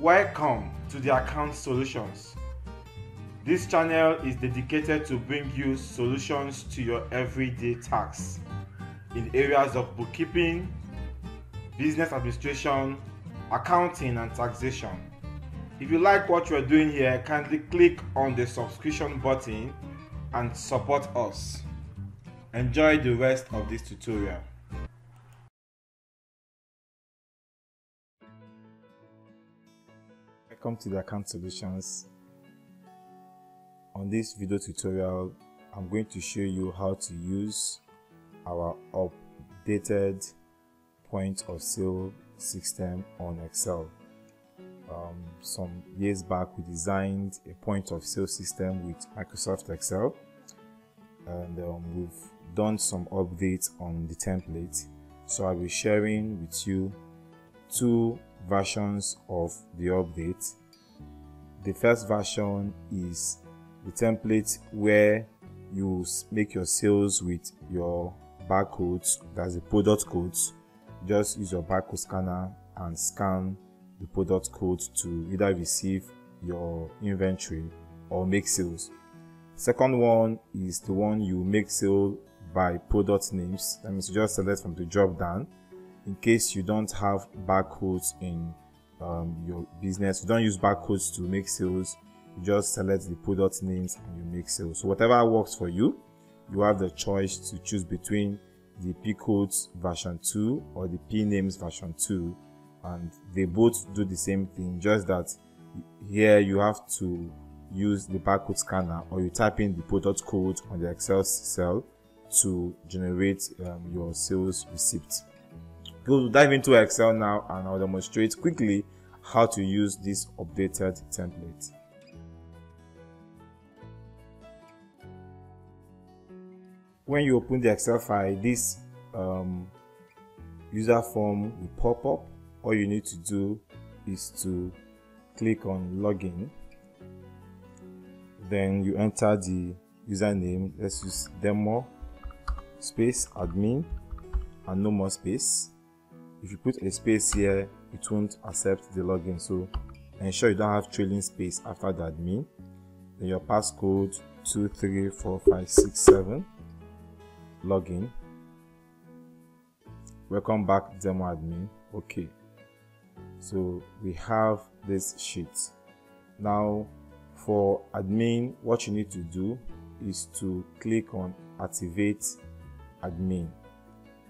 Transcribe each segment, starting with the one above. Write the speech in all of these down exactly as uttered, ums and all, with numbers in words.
Welcome to the Account Solutions. This channel is dedicated to bring you solutions to your everyday tasks in areas of bookkeeping, business administration, accounting and taxation. If you like what we're doing here, kindly click on the subscription button and support us. Enjoy the rest of this tutorial. Welcome to the Account Solutions. On this video tutorial, I'm going to show you how to use our updated point of sale system on Excel. Um, some years back, we designed a point of sale system with Microsoft Excel, and um, we've done some updates on the template. So I'll be sharing with you two versions of the update. The first version is the template where you make your sales with your barcodes, that's the product codes. Just use your barcode scanner and scan the product code to either receive your inventory or make sales. Second one is the one you make sale by product names. That means you just select from the drop down. In case you don't have barcodes in um, your business, you don't use barcodes to make sales, you just select the product names and you make sales. So whatever works for you, you have the choice to choose between the P codes version two or the P names version two, and they both do the same thing, just that here you have to use the barcode scanner or you type in the product code on the Excel cell to generate um, your sales receipt. We'll dive into Excel now and I'll demonstrate quickly how to use this updated template. When you open the Excel file, this um, user form will pop up. All you need to do is to click on login, then you enter the username. Let's use demo space admin and no more space. If you put a space here, it won't accept the login, so ensure you don't have trailing space after the admin. Then your passcode two three four five six seven, login. Welcome back, demo admin. Okay, so we have this sheet. Now for admin, what you need to do is to click on activate admin.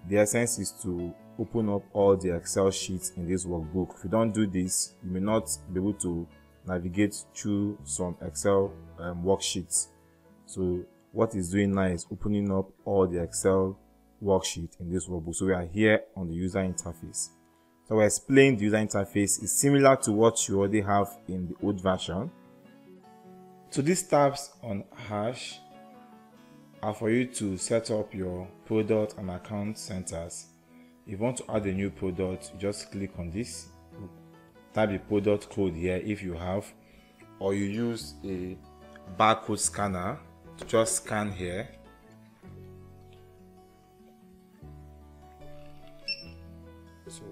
The essence is to open up all the Excel sheets in this workbook. If you don't do this, you may not be able to navigate through some Excel um, worksheets. So what it's doing now is opening up all the Excel worksheet in this workbook. So we are here on the user interface. So I explained the user interface is similar to what you already have in the old version. So these tabs on hash are for you to set up your product and account centers. If you want to add a new product, you just click on this, type the product code here if you have, or you use a barcode scanner to just scan here. So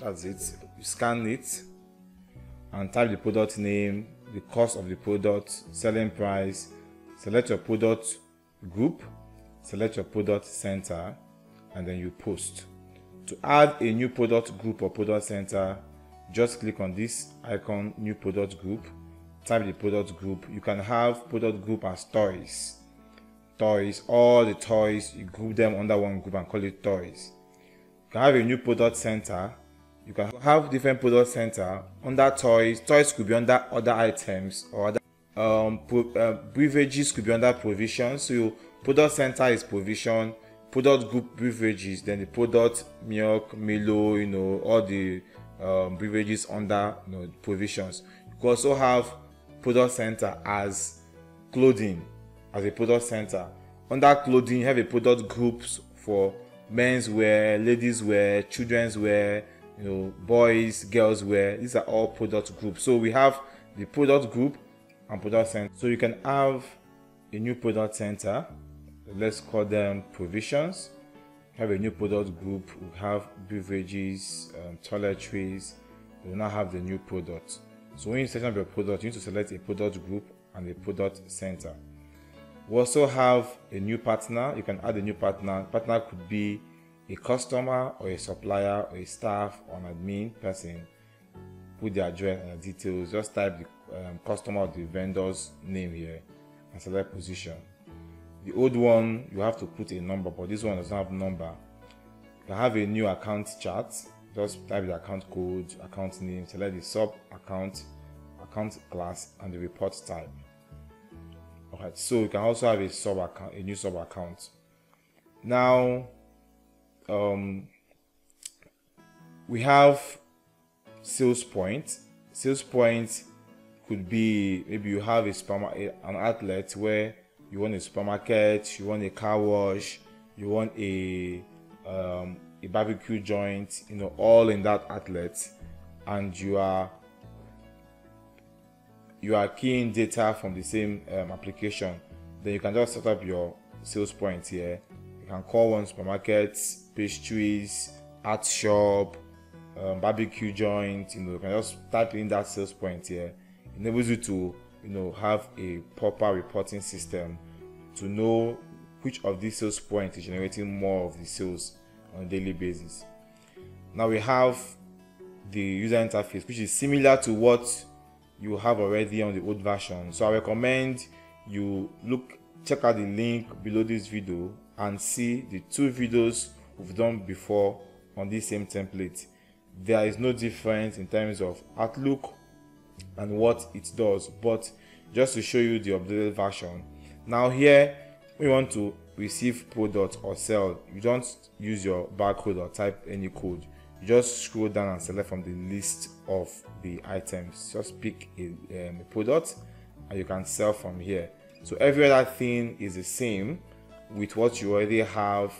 that's it. You scan it and type the product name, the cost of the product, selling price, select your product group, select your product center, and then you post. To add a new product group or product center, just click on this icon, new product group, type the product group. You can have product group as toys, toys, all the toys, you group them under one group and call it toys. You can have a new product center, you can have different product center under toys. Toys could be under other items or other um, uh, beverages could be under provisions. So your product center is provision, product group beverages, then the product milk, Milo, you know, all the um, beverages under, you know, provisions. You can also have product center as clothing, as a product center. Under clothing, you have a product groups for men's wear, ladies wear, children's wear, you know, boys, girls wear. These are all product groups. So we have the product group and product center. So you can have a new product center. Let's call them provisions. We have a new product group, we have beverages, um, toiletries, you will now have the new product. So when you search up your product, you need to select a product group and a product center. We also have a new partner. You can add a new partner. Partner could be a customer or a supplier or a staff or an admin person. Put the address and the details. Just type the um, customer or the vendor's name here and select position. The old one, you have to put a number, but this one doesn't have number. You have a new account chart. Just type the account code, account name, select the sub account, account class, and the report type. Alright, so you can also have a sub account, a new sub account. Now, um, we have sales point. Sales point could be maybe you have a supermarket, an outlet where you want a supermarket, you want a car wash, you want a um, a barbecue joint, you know, all in that outlet, and you are you are keying data from the same um, application. Then you can just set up your sales point here. You can call one supermarket, pastries, art shop, um, barbecue joint. You know, you can just type in that sales point here. It enables you to, you know, have a proper reporting system to know which of these sales points is generating more of the sales on a daily basis. Now we have the user interface, which is similar to what you have already on the old version. So I recommend you look check out the link below this video and see the two videos we've done before on this same template. There is no difference in terms of outlook and what it does, but just to show you the updated version. Now here we want to receive product or sell. You don't use your barcode or type any code. You just scroll down and select from the list of the items. Just pick a, um, a product and you can sell from here. So every other thing is the same with what you already have,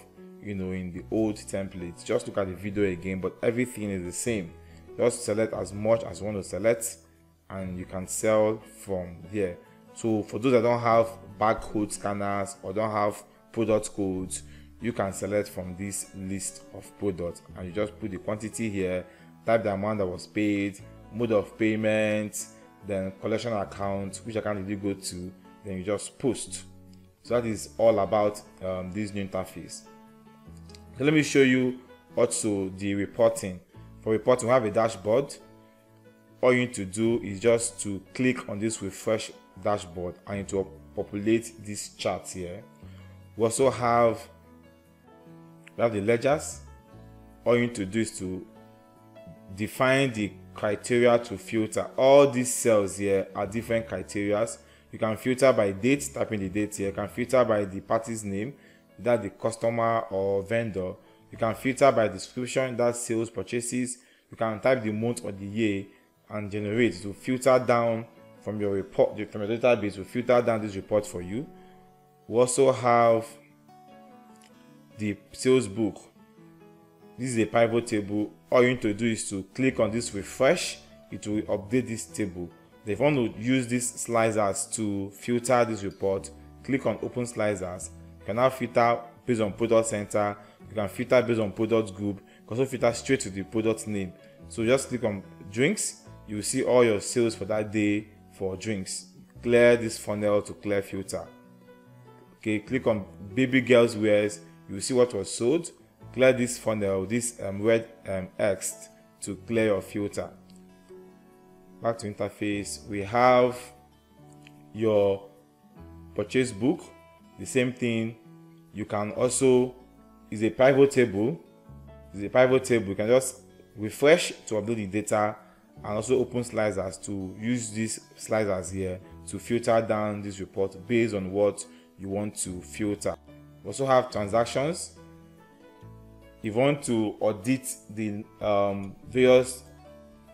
you know, in the old template. Just look at the video again, but everything is the same. Just select as much as you want to select and you can sell from here. So for those that don't have barcode scanners or don't have product codes, you can select from this list of products and you just put the quantity here, type the amount that was paid, mode of payment, then collection account, which account did you go to, then you just post. So that is all about um, this new interface. So let me show you also the reporting. For reporting, we have a dashboard. All you need to do is just to click on this refresh dashboard and it will populate this chart here. We also have we have the ledgers. All you need to do is to define the criteria to filter. All these cells here are different criteria. You can filter by date, typing the date here. You can filter by the party's name, that the customer or vendor. You can filter by description, that sales, purchases. You can type the month or the year and generate to filter down from your report, from your database, will filter down this report for you. We also have the sales book. This is a pivot table. All you need to do is to click on this refresh. It will update this table. If you want to use these slicers to filter this report, click on open slicers. You can now filter based on product center. You can filter based on product group. You can also filter straight to the product name. So just click on drinks. You will see all your sales for that day for drinks. Clear this funnel to clear filter. Okay, click on baby girls wears. You will see what was sold. Clear this funnel, this um, red um, X to clear your filter. Back to interface, we have your purchase book. The same thing. You can also is a pivot table. It's a pivot table. You can just refresh to upload the data and also open slicers to use these slicers here to filter down this report based on what you want to filter. We also have transactions. If you want to audit the um, various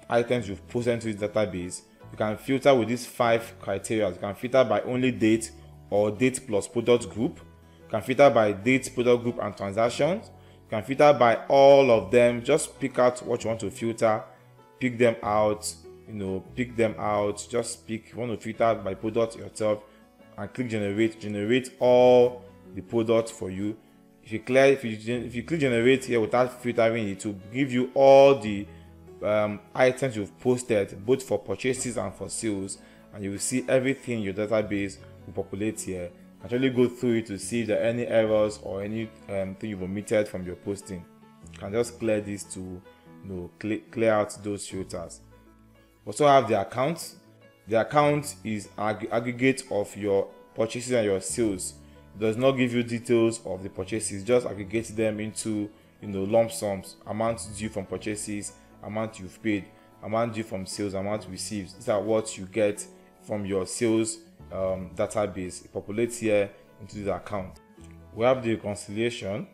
items you've posted to this database, you can filter with these five criteria. You can filter by only date or date plus product group. You can filter by date, product group, and transactions. You can filter by all of them. Just pick out what you want to filter. Pick them out, you know, pick them out. Just pick, you want to filter by product yourself and click generate. Generate all the product for you. If you clear, if you, if you click generate here without filtering, it will give you all the um, items you've posted, both for purchases and for sales, and you will see everything your database will populate here. Actually go through it to see if there are any errors or any um, thing you've omitted from your posting. You can just clear this to you know, clear, clear out those filters. Also have the account. The account is ag aggregate of your purchases and your sales. It does not give you details of the purchases, just aggregate them into you know lump sums: amounts due from purchases, amount you've paid, amount due from sales, amount received. These are what you get from your sales um, database. It populates here into the account. We have the reconciliation.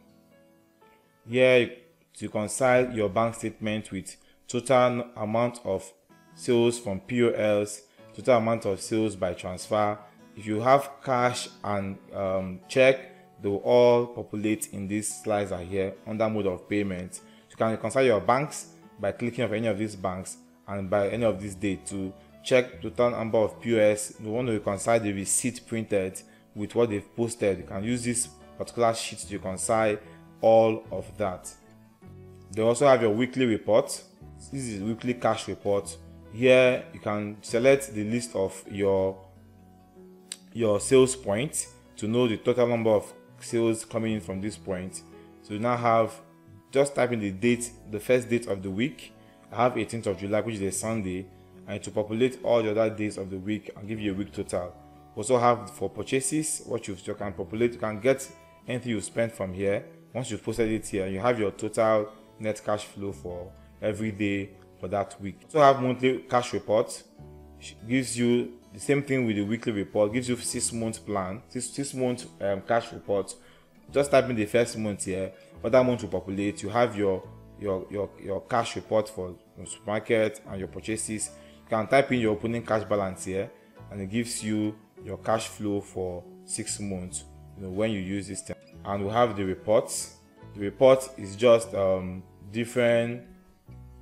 Here to reconcile your bank statement with total amount of sales from P O Ls, total amount of sales by transfer. If you have cash and um, check, they will all populate in this slicer here under mode of payment. You can reconcile your banks by clicking on any of these banks and by any of these dates to check total number of P O S. You want to reconcile the receipt printed with what they've posted. You can use this particular sheet to reconcile all of that. They also have your weekly report. This is weekly cash report. Here you can select the list of your your sales points to know the total number of sales coming in from this point. So you now have, just type in the date, the first date of the week. I have eighteenth of July, which is a Sunday, and to populate all the other days of the week and give you a week total. Also have for purchases what you've, you can populate. You can get anything you spent from here. Once you've posted it here, you have your total net cash flow for every day for that week. So have monthly cash report. It gives you the same thing with the weekly report. It gives you six month plan, six six month um, cash report. Just type in the first month here, but that month will populate. You have your your your your cash report for the supermarket and your purchases. You can type in your opening cash balance here, and it gives you your cash flow for six months. You know when you use this term. And we have the reports. The report is just um, different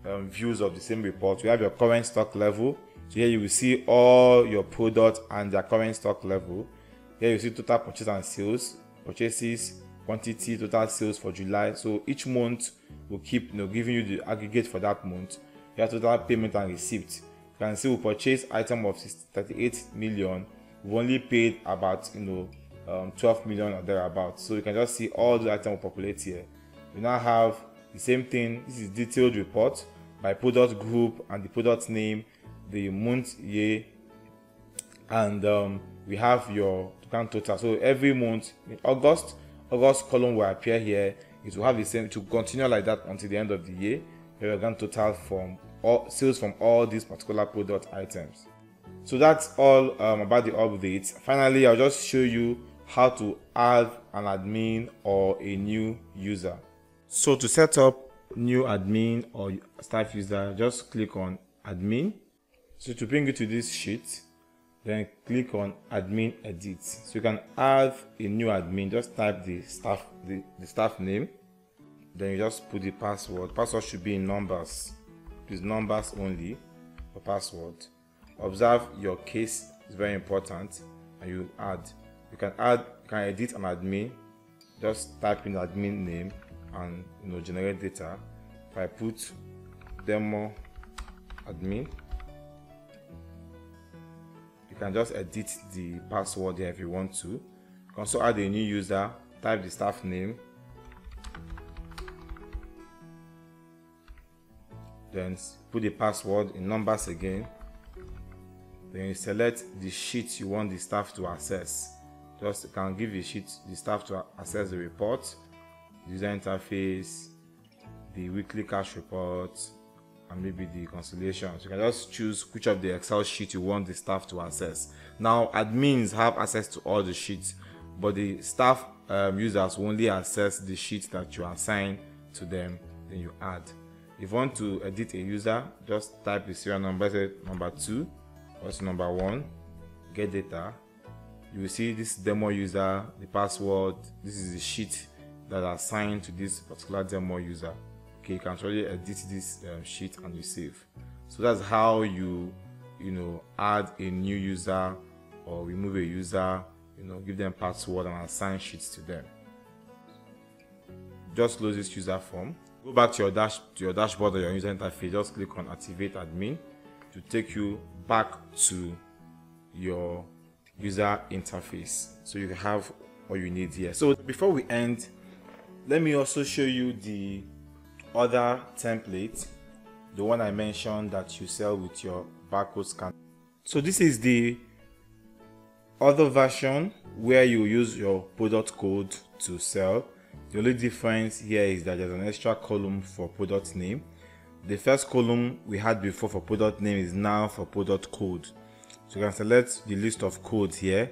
um, views of the same report. We have your current stock level. So here you will see all your products and their current stock level. Here you see total purchase and sales, purchases, quantity, total sales for July. So each month will keep you know, giving you the aggregate for that month. You have total payment and receipt. You can see we purchased item of thirty-eight million. We've only paid about you know um, twelve million or thereabouts. So you can just see all the items populate here. You now have the same thing. This is detailed report by product group and the product name, the month, year, and um, we have your grand total. So every month in August, August column will appear here. It will have the same, to continue like that until the end of the year. Your grand total from all sales from all these particular product items. So that's all um, about the updates. Finally, I'll just show you how to add an admin or a new user. So to set up new admin or staff user, just click on admin. So to bring you to this sheet, then click on admin edit. So you can add a new admin. Just type the staff the, the staff name, then you just put the password. Password should be in numbers. Please, numbers only for password. Observe your case is very important, and you add. You can add. You can edit an admin. Just type in the admin name and you know generate data. If I put demo admin. You can just edit the password here if you want to. You can also add a new user, type the staff name, then put the password in numbers again. Then you select the sheet you want the staff to access. Just you can give the sheet the staff to access the report, user interface, the weekly cash report, and maybe the reconciliations. You can just choose which of the Excel sheet you want the staff to access. Now admins have access to all the sheets, but the staff um, users only access the sheets that you assign to them. Then you add. If you want to edit a user, just type the serial number, say number two, also number one, get data. You will see this demo user, the password. This is the sheet that are assigned to this particular demo user. Okay, you can actually edit this um, sheet and you save. So that's how you you know add a new user or remove a user, you know give them password and assign sheets to them. Just close this user form. Go back to your dash to your dashboard or your user interface. Just click on Activate Admin to take you back to your user interface, so you have all you need here. So before we end, let me also show you the other template, the one I mentioned that you sell with your barcode scanner. So this is the other version where you use your product code to sell. The only difference here is that there's an extra column for product name. The first column we had before for product name is now for product code. So you can select the list of codes here.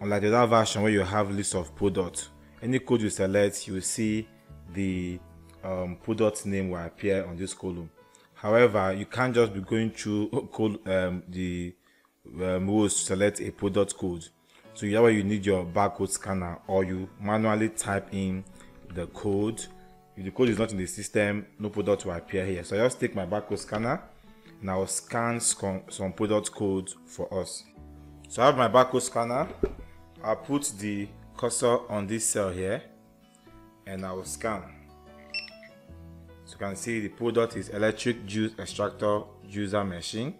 Unlike the other version where you have list of products, any code you select, you will see the um, product name will appear on this column. However, you can't just be going through um, the um, rows to select a product code. So here you need your barcode scanner, or you manually type in the code. If the code is not in the system, no product will appear here. So I just take my barcode scanner. Now scan some product code for us. So I have my barcode scanner. I'll put the cursor on this cell here and I will scan. So you can see the product is electric juice extractor user machine.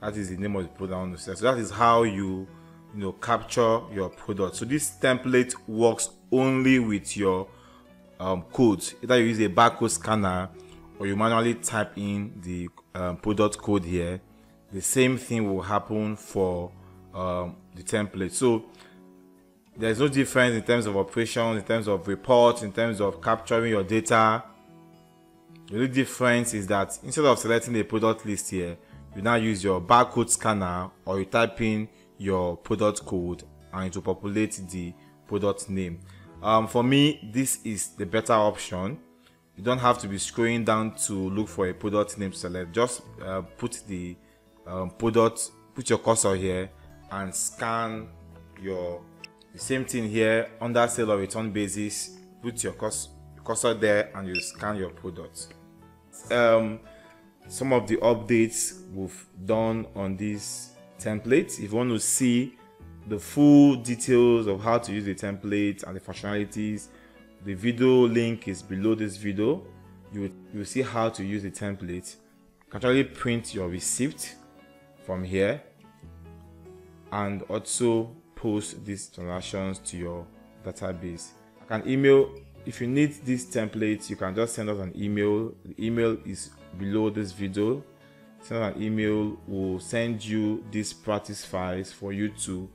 That is the name of the product on the cell. So that is how you, you know, capture your product. So this template works only with your um, code. Either you use a barcode scanner or you manually type in the um, product code here. The same thing will happen for um, the template. So there's no difference in terms of operations, in terms of reports, in terms of capturing your data. The only difference is that instead of selecting the product list here, you now use your barcode scanner or you type in your product code and it will populate the product name. Um, for me, this is the better option. You don't have to be scrolling down to look for a product name to select. Just uh, put the um, product, put your cursor here and scan your, the same thing here, under sale or return basis, put your cursor, cursor there and you scan your product. Um, some of the updates we've done on this template. If you want to see the full details of how to use the template and the functionalities, the video link is below this video. You will see how to use the template. You can actually print your receipt from here and also post these transactions to your database. I can email. If you need this template, you can just send us an email. The email is below this video. Send us an email. We'll send you these practice files for you to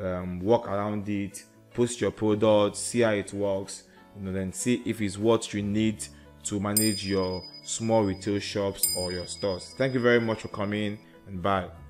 um, work around it, post your product, see how it works, and then see if it's what you need to manage your small retail shops or your stores. Thank you very much for coming, and bye.